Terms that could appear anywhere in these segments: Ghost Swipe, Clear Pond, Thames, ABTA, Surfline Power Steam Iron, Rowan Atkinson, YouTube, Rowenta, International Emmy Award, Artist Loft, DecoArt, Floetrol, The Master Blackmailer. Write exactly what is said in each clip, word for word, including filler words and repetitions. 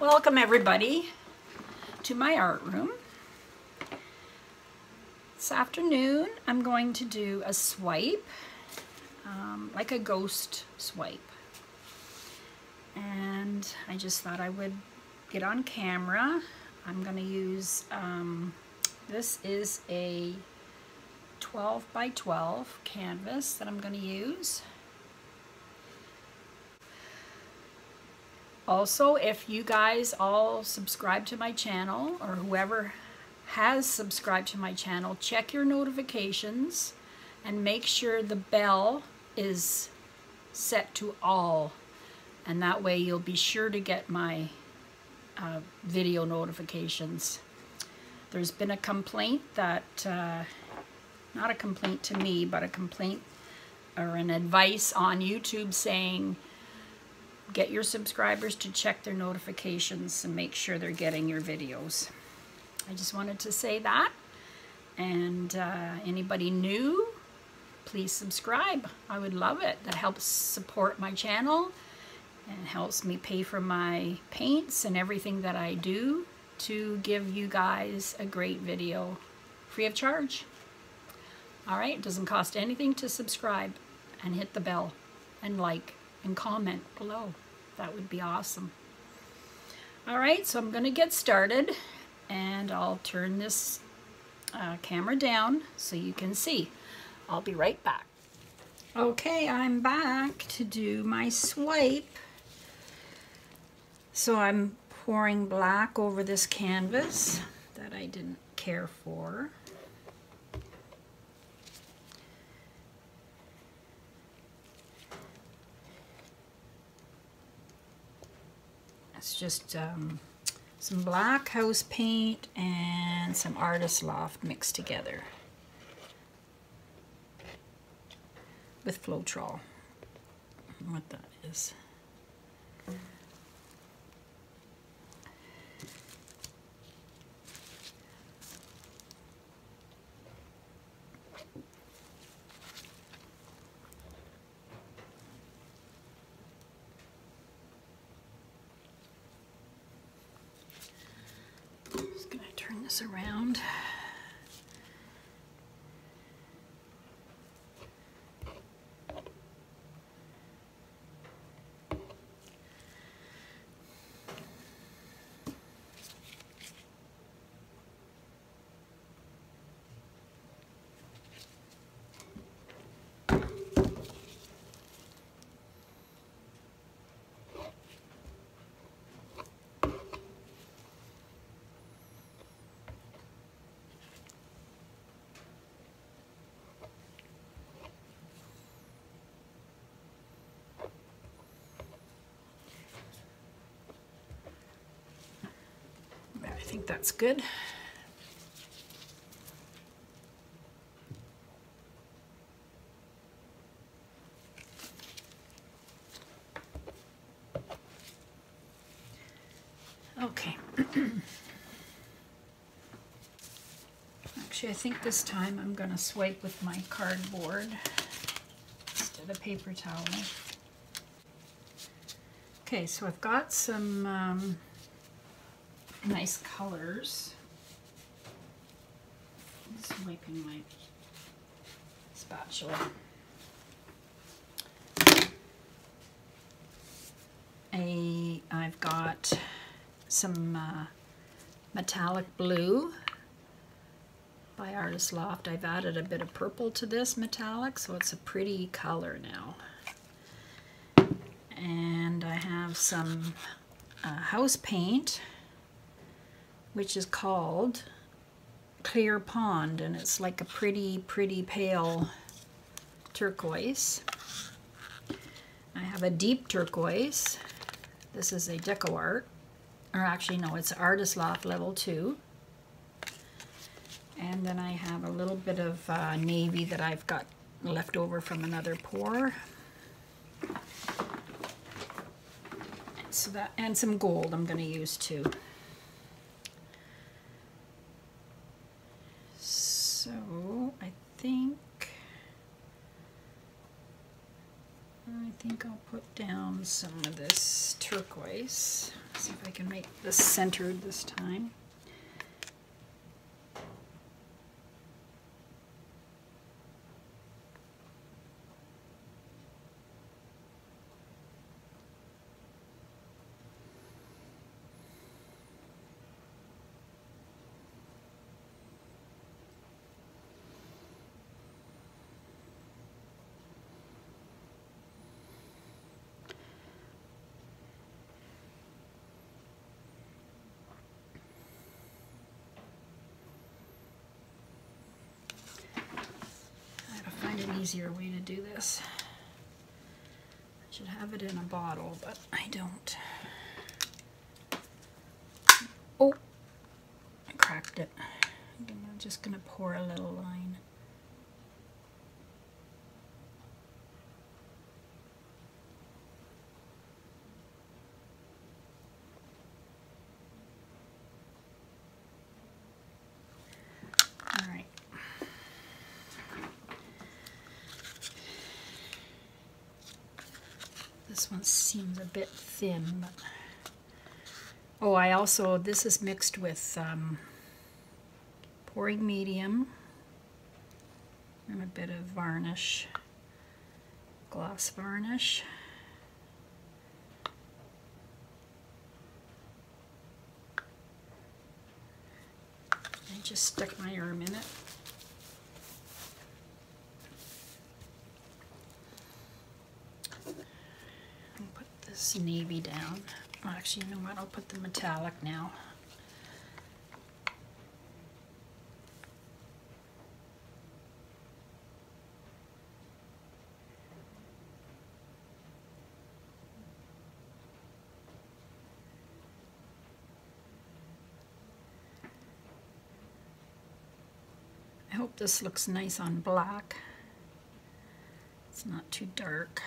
Welcome everybody to my art room. This afternoon I'm going to do a swipe, um, like a ghost swipe, and I just thought I would get on camera. I'm going to use, um, this is a twelve by twelve canvas that I'm going to use. Also, if you guys all subscribe to my channel, or whoever has subscribed to my channel, check your notifications and make sure the bell is set to all. And that way you'll be sure to get my uh, video notifications. There's been a complaint that, uh, not a complaint to me, but a complaint or an advice on YouTube saying, get your subscribers to check their notifications and make sure they're getting your videos. I just wanted to say that. And uh, anybody new, please subscribe. I would love it. That helps support my channel and helps me pay for my paints and everything that I do to give you guys a great video free of charge. All right, it doesn't cost anything to subscribe and hit the bell and like and comment below. That would be awesome. All right, so I'm going to get started, and I'll turn this uh, camera down so you can see. I'll be right back. Okay, I'm back to do my swipe. So I'm pouring black over this canvas that I didn't care for. It's just um, some black house paint and some Artist Loft mixed together with Floetrol. I don't know what that is. Around. I think that's good. Okay. Actually, I think this time I'm going to swipe with my cardboard instead of paper towel. Okay, so I've got some um, nice colors. I'm just wiping my spatula. A, I've got some uh, metallic blue by Artist Loft. I've added a bit of purple to this metallic, so it's a pretty color now. And I have some uh, house paint, which is called Clear Pond, and it's like a pretty, pretty pale turquoise. I have a deep turquoise. This is a DecoArt, or actually no, it's Artist Loft Level two. And then I have a little bit of uh, navy that I've got left over from another pour. so that, and some gold I'm going to use too. So I think I think I'll put down some of this turquoise. See if I can make this centered this time. Easier way to do this. I should have it in a bottle, but I don't. Oh, I cracked it. I'm just gonna pour a little line. This one seems a bit thin. But... Oh, I also, this is mixed with um, pouring medium and a bit of varnish, gloss varnish. I just stuck my arm in it. Navy down. Actually, you know what? I'll put the metallic now. I hope this looks nice on black. It's not too dark.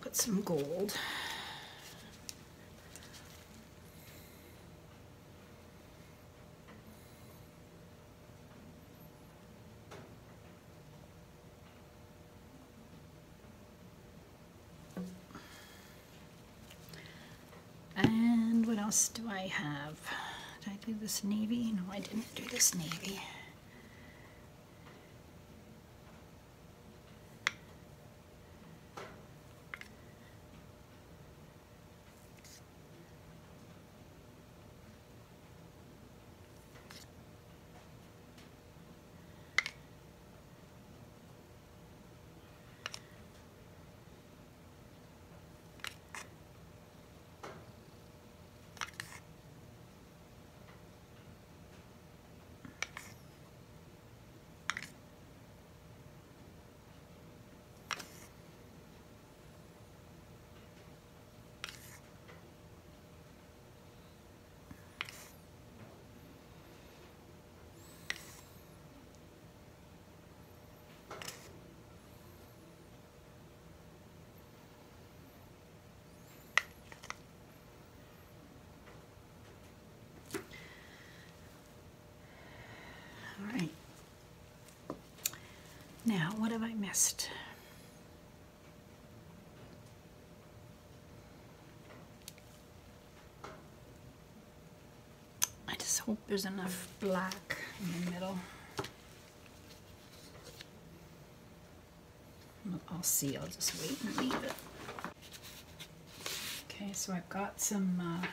Put some gold. And what else do I have? Did I do this navy? No, I didn't do this navy. Now, what have I missed? hope there's enough black in the middle. I'll see, I'll just wait and leave it. Okay, so I've got some, uh,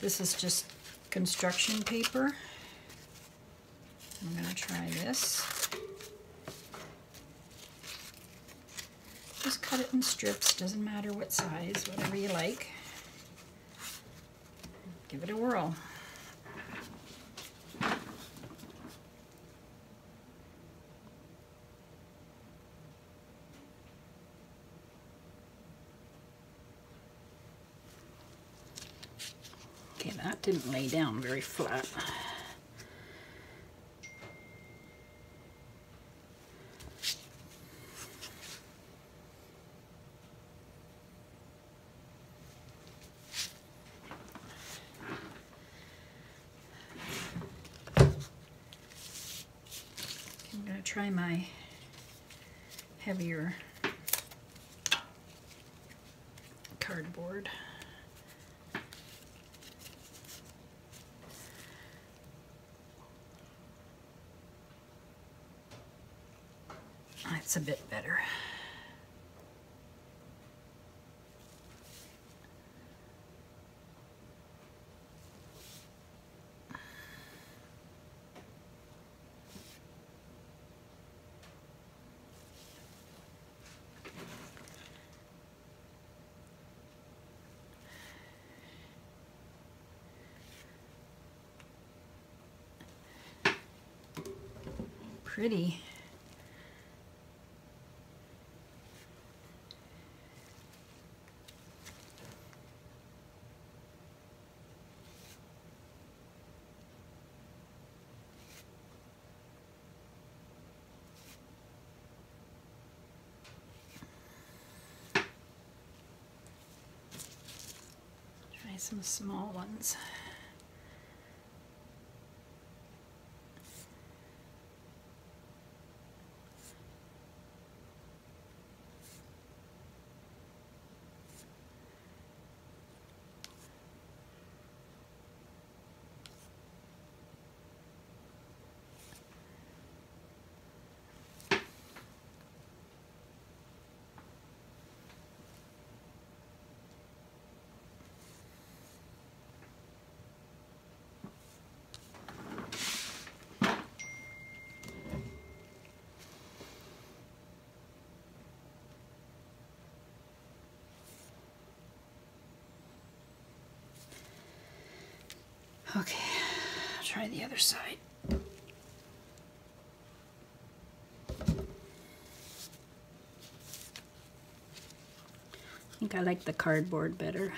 this is just construction paper. I'm gonna try this. Just cut it in strips, doesn't matter what size, whatever you like. Give it a whirl. Okay, that didn't lay down very flat. Try my heavier cardboard. That's a bit better. Pretty. Try some small ones. Okay, I'll try the other side. I think I like the cardboard better.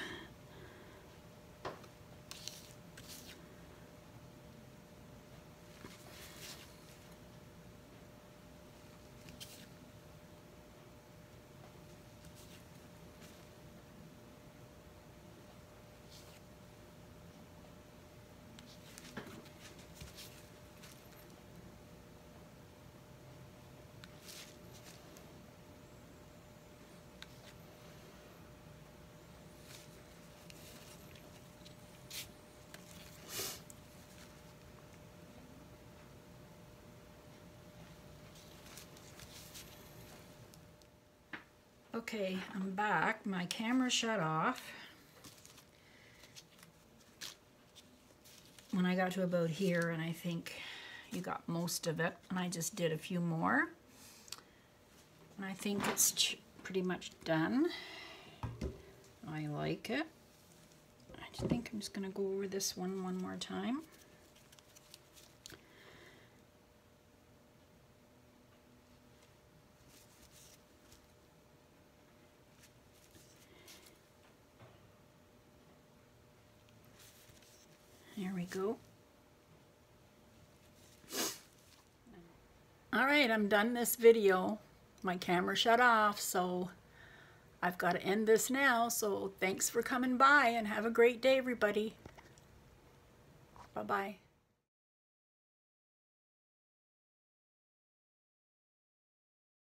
Okay, I'm back. My camera shut off when I got to about here, and I think you got most of it, and I just did a few more. And I think it's pretty much done. I like it. I think I'm just gonna go over this one one more time. Go. All right, I'm done this video. My camera shut off, so I've got to end this now. So thanks for coming by and have a great day, everybody. Bye-bye.